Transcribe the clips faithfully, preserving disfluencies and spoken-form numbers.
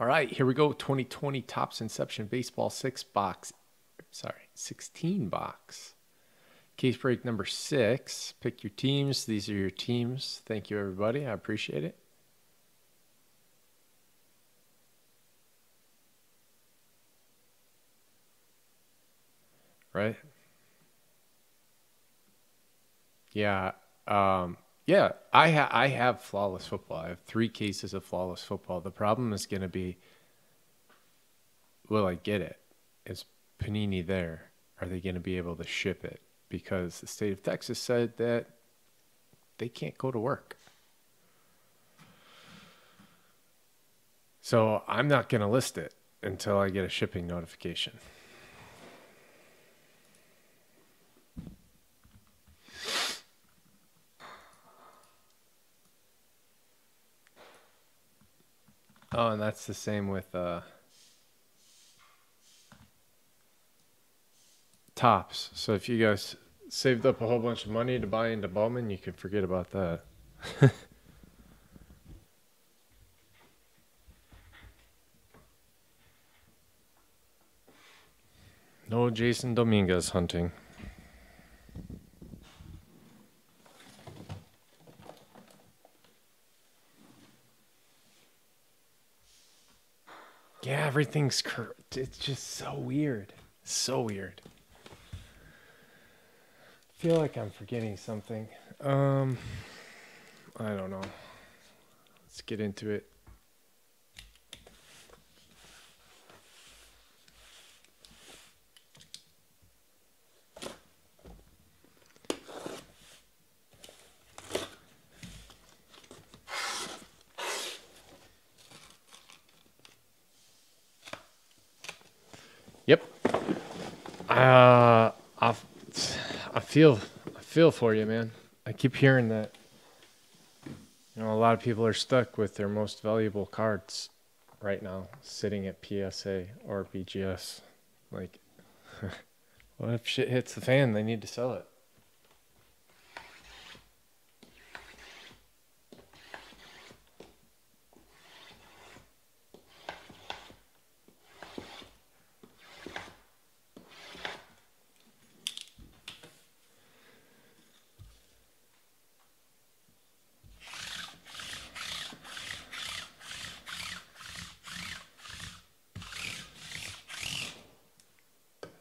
All right, here we go. twenty twenty Topps Inception Baseball six box. Sorry, sixteen box. Case break number six. Pick your teams. These are your teams. Thank you, everybody. I appreciate it. Right? Yeah. Um, yeah, I, ha I have flawless football. I have three cases of flawless football. The problem is going to be, will I get it? Is Panini there? Are they going to be able to ship it? Because the state of Texas said that they can't go to work. So I'm not going to list it until I get a shipping notification. Oh, and that's the same with uh, Topps. So if you guys saved up a whole bunch of money to buy into Bowman, you can forget about that. No Jason Dominguez hunting. Yeah, everything's curved. It's just so weird. So weird. I feel like I'm forgetting something. Um, I don't know. Let's get into it. Yep. Uh, I I feel I feel for you, man. I keep hearing that. You know, a lot of people are stuck with their most valuable cards right now, sitting at P S A or B G S. Like, what if shit hits the fan? They need to sell it.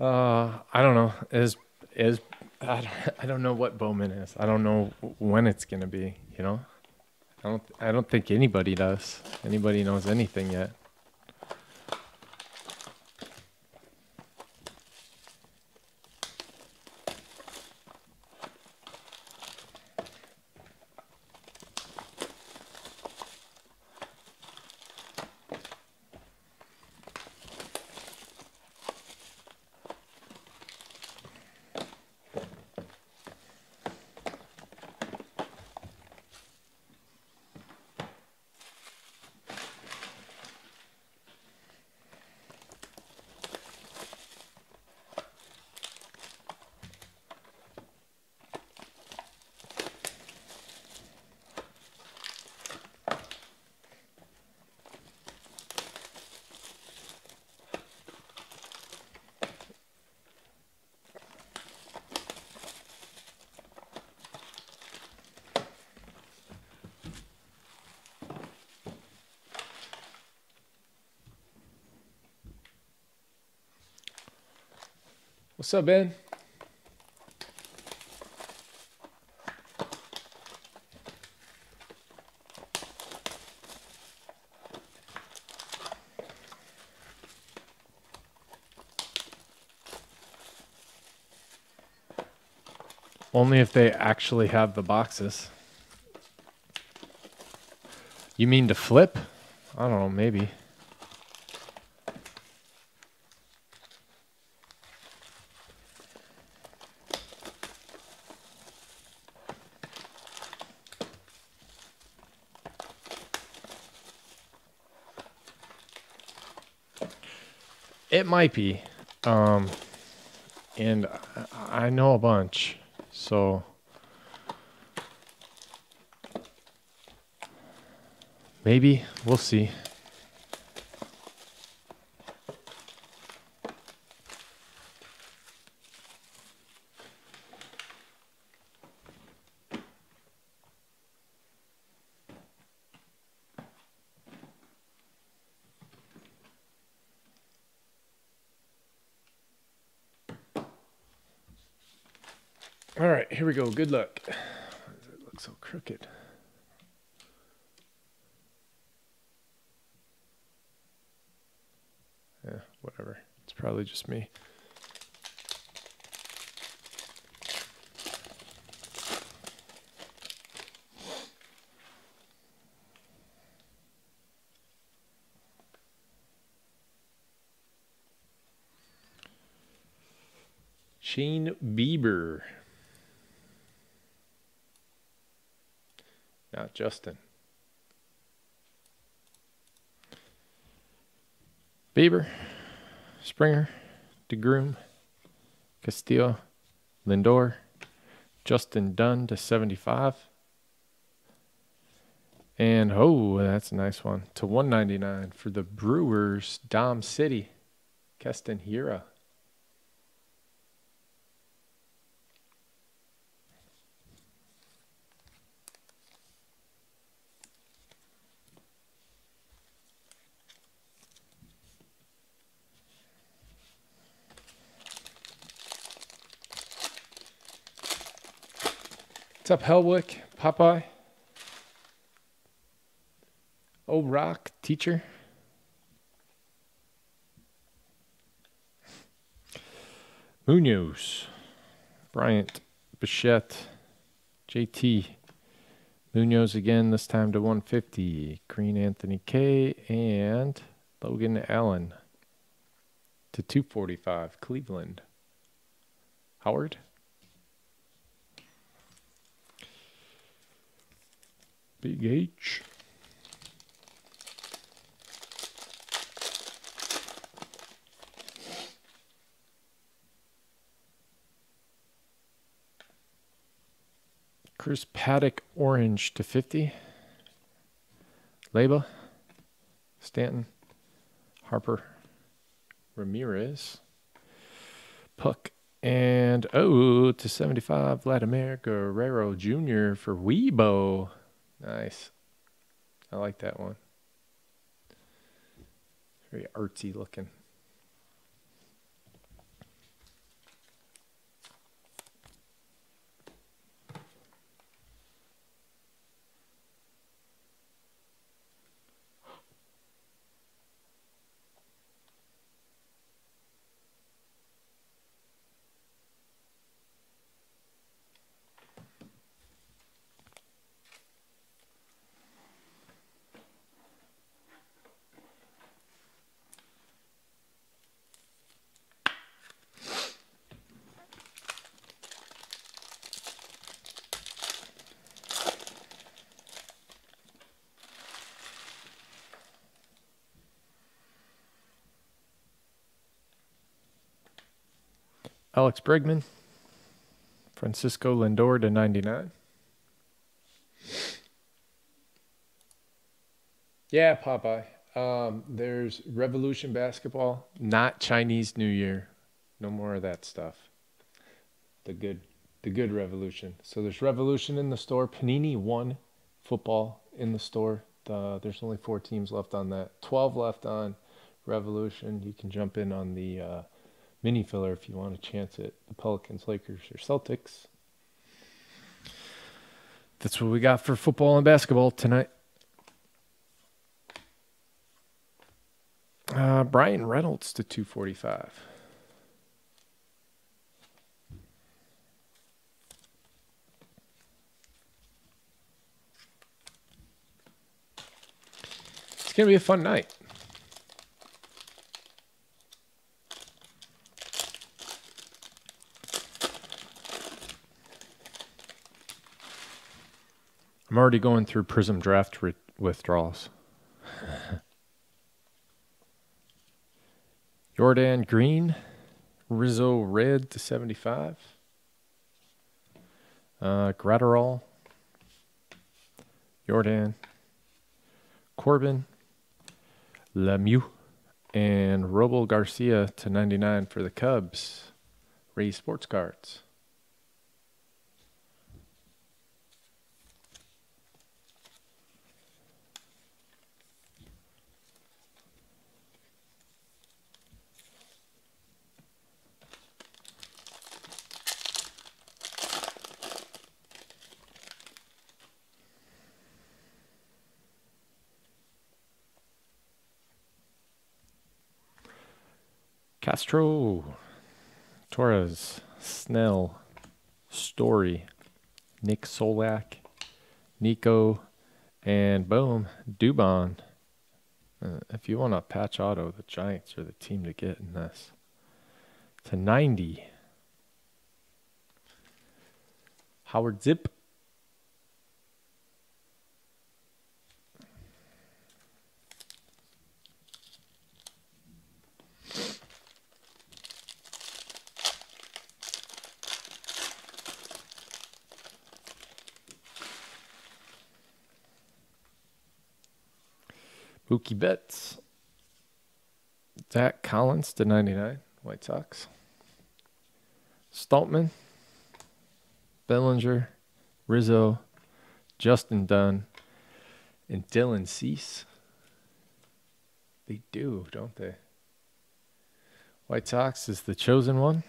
Uh, I don't know. Is is I don't, I don't know what Bowman is. I don't know when it's gonna be. You know, I don't I don't think anybody does. Anybody knows anything yet? What's up, Ben? Only if they actually have the boxes. You mean to flip? I don't know, maybe. It might be, um, and I know a bunch, so maybe, we'll see. All right, here we go. Good luck. Why does it look so crooked? Yeah, whatever. It's probably just me. Shane Bieber. Not Justin. Bieber, Springer, DeGroom, Castillo, Lindor, Justin Dunn to seventy-five. And oh, that's a nice one. to one ninety-nine for the Brewers, Dom City, Keston Hiura. What's up, Helwick, Popeye, O'Rock, teacher. Munoz, Bryant, Bichette, J T, Munoz again, this time to one fifty. Green, Anthony K, and Logan Allen to two forty-five, Cleveland. Howard. Big H. Chris Paddock, orange to fifty. Labo, Stanton, Harper, Ramirez, Puck, and oh, to seventy-five, Vladimir Guerrero Junior for Weibo. Nice. I like that one. Very artsy looking. Alex Brigman, Francisco Lindor to ninety-nine. Yeah, Popeye. Um, there's Revolution Basketball, not Chinese New Year. No more of that stuff. The good, the good Revolution. So there's Revolution in the store. Panini won football in the store. The, there's only four teams left on that. twelve left on Revolution. You can jump in on the... Uh, mini filler if you want to chance it. The Pelicans, Lakers, or Celtics. That's what we got for football and basketball tonight. Uh, Brian Reynolds to two forty-five. It's going to be a fun night. I'm already going through PRISM draft withdrawals. Jordan Green, Rizzo red to seventy-five. Uh, Gratterall, Jordan, Corbin, Lemieux, and Robel Garcia to ninety-nine for the Cubs. Rays sports cards. Castro, Torres, Snell, Story, Nick Solak, Nico, and boom, Dubon. Uh, if you want to patch auto, the Giants are the team to get in this. to ninety. Howard Zip. Mookie Betts, Zach Collins to ninety-nine, White Sox, Stoltman, Bellinger, Rizzo, Justin Dunn, and Dylan Cease. They do, don't they? White Sox is the chosen one.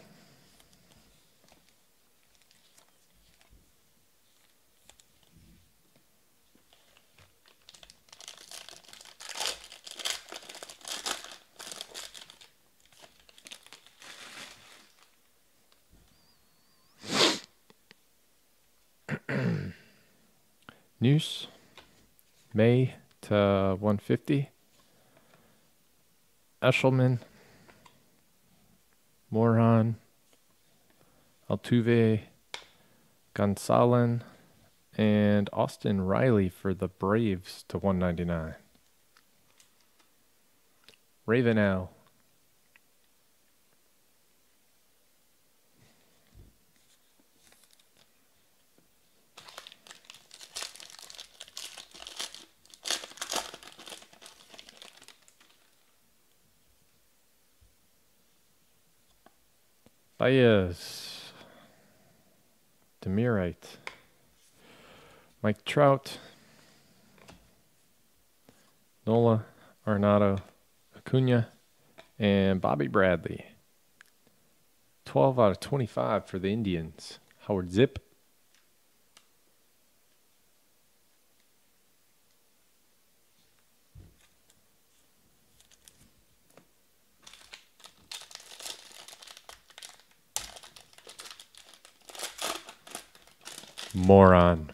News, May to one fifty, Eshelman, Moran, Altuve, Gonsolin, and Austin Riley for the Braves to one ninety-nine. Ravenel. Baez, Demirite, Mike Trout, Nola, Arenado, Acuna, and Bobby Bradley. twelve out of twenty-five for the Indians. Howard Zip. Moron.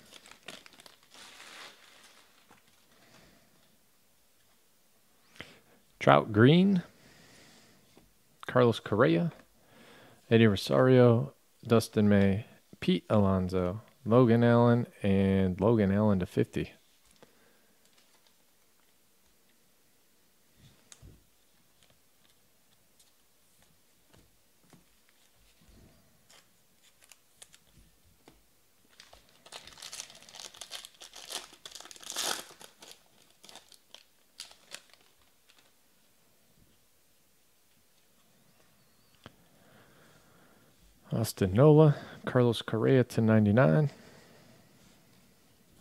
Trout Green, Carlos Correa, Eddie Rosario, Dustin May, Pete Alonso, Logan Allen, and Logan Allen to fifty. Austin Nola, Carlos Correa to ninety-nine,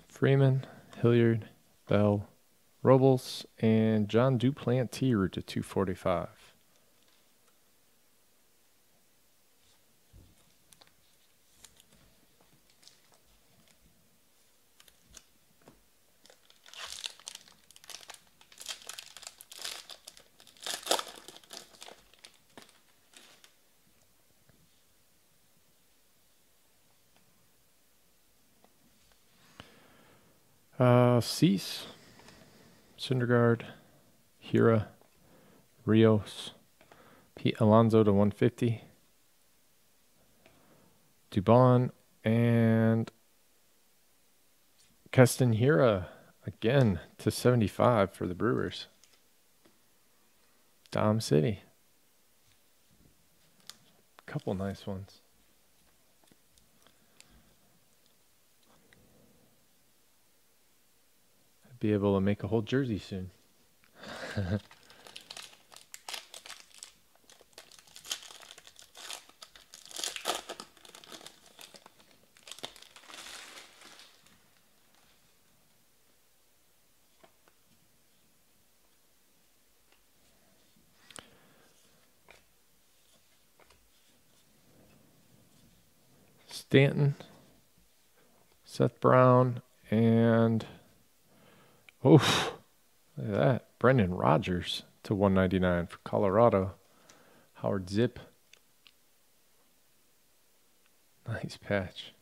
Freeman, Hilliard, Bell, Robles, and John Duplantier to two forty-five. Uh, Cease, Syndergaard, Hira, Rios, Pete Alonso to one fifty, Dubon, and Keston Hiura again to seventy-five for the Brewers. Dom City. Couple nice ones. Be able to make a whole jersey soon. Stanton, Seth Brown, and oof, look at that. Brendan Rodgers to one ninety-nine for Colorado. Howard Zip. Nice patch.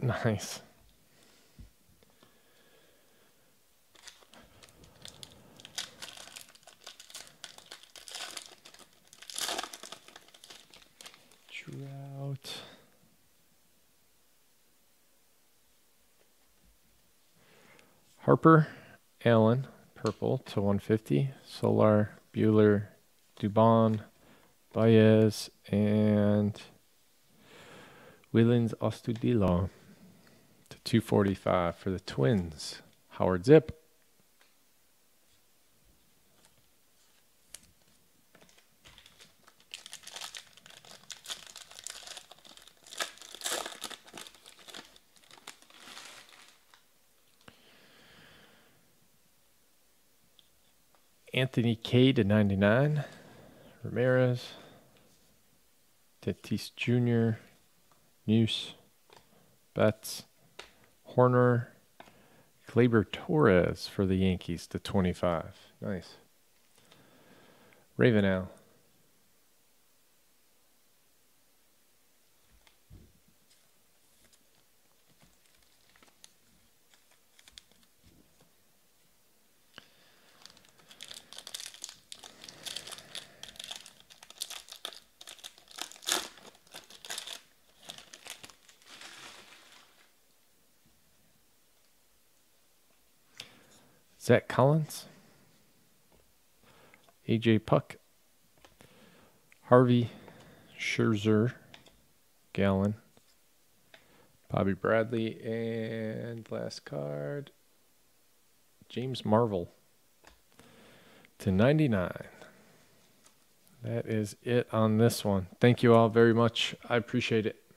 Nice. Trout. Harper, Allen, purple to one fifty. Solar, Bueller, Dubon, Baez, and Willens Astudillo. two forty-five for the Twins. Howard Zip. Anthony K to ninety-nine. Ramirez. Tatis Junior Muse. Betts. Horner, Gleyber Torres for the Yankees to twenty-five. Nice. Ravenel. Zach Collins, A J Puck, Harvey, Scherzer, Gallen, Bobby Bradley, and last card, James Marvel to ninety-nine. That is it on this one. Thank you all very much. I appreciate it.